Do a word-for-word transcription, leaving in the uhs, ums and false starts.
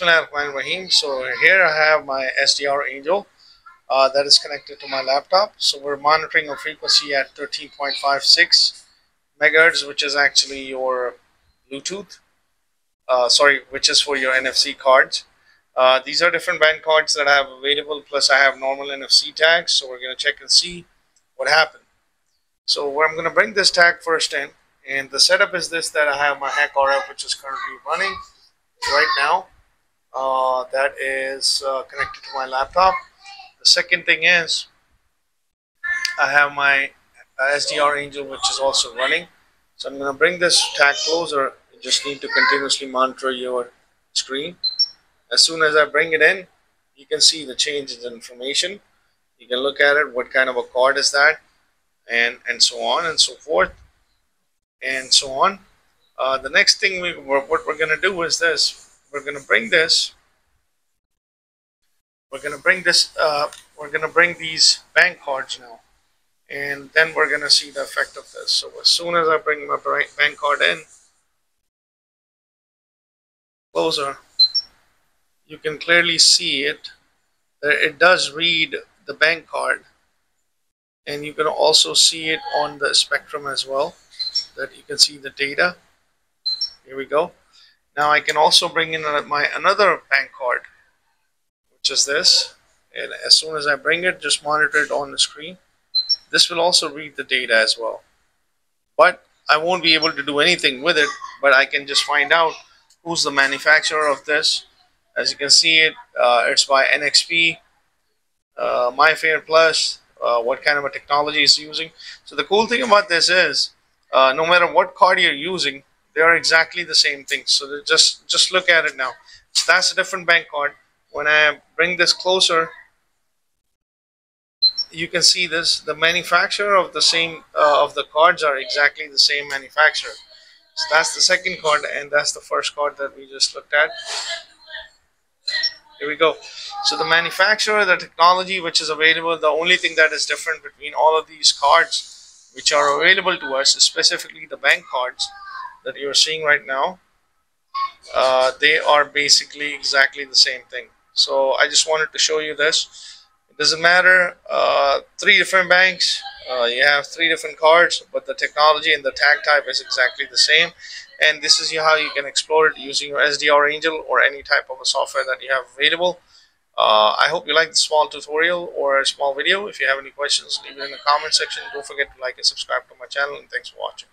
Bismillahirrahmanirrahim. So here I have my S D R Angel uh, that is connected to my laptop. So we're monitoring a frequency at thirteen point five six megahertz, which is actually your Bluetooth, uh, sorry, which is for your N F C cards. Uh, these are different band cards that I have available, plus I have normal N F C tags. So we're going to check and see what happened. So where I'm going to bring this tag first in, and the setup is this, that I have my HackRF, which is currently running right now, uh, that is uh, connected to my laptop. The second thing is I have my uh, S D R Angel, which is also running. So I'm going to bring this tag closer. You just need to continuously monitor your screen. As soon as I bring it in, you can see the change in information. You can look at it, what kind of a card is that, and and so on and so forth and so on. Uh, the next thing we what we're going to do is this. We're going to bring this. We're going to bring this. Uh, we're going to bring these bank cards now, and then we're going to see the effect of this. So as soon as I bring my bank card in, closer, you can clearly see it. It does read the bank card, and you can also see it on the spectrum as well. That you can see the data. Here we go. Now I can also bring in my another bank card, which is this, and as soon as I bring it, just monitor it on the screen. This will also read the data as well, but I won't be able to do anything with it, but I can just find out who's the manufacturer of this. As you can see it, uh, it's by N X P, uh, MyFair Plus, uh, what kind of a technology is using. So the cool thing about this is, uh, no matter what card you're using, they are exactly the same thing. So just, just look at it now. So that's a different bank card. When I bring this closer, you can see this. The manufacturer of the same uh, of the cards are exactly the same manufacturer. So that's the second card, and that's the first card that we just looked at. Here we go. So the manufacturer, the technology which is available, the only thing that is different between all of these cards which are available to us, specifically the bank cards that you're seeing right now, uh, they are basically exactly the same thing. So I just wanted to show you this. It doesn't matter, uh, three different banks, uh, you have three different cards, but the technology and the tag type is exactly the same. And this is how you can explore it using your S D R Angel or any type of a software that you have available. Uh, I hope you like the small tutorial or a small video. If you have any questions, leave it in the comment section. Don't forget to like and subscribe to my channel, and thanks for watching.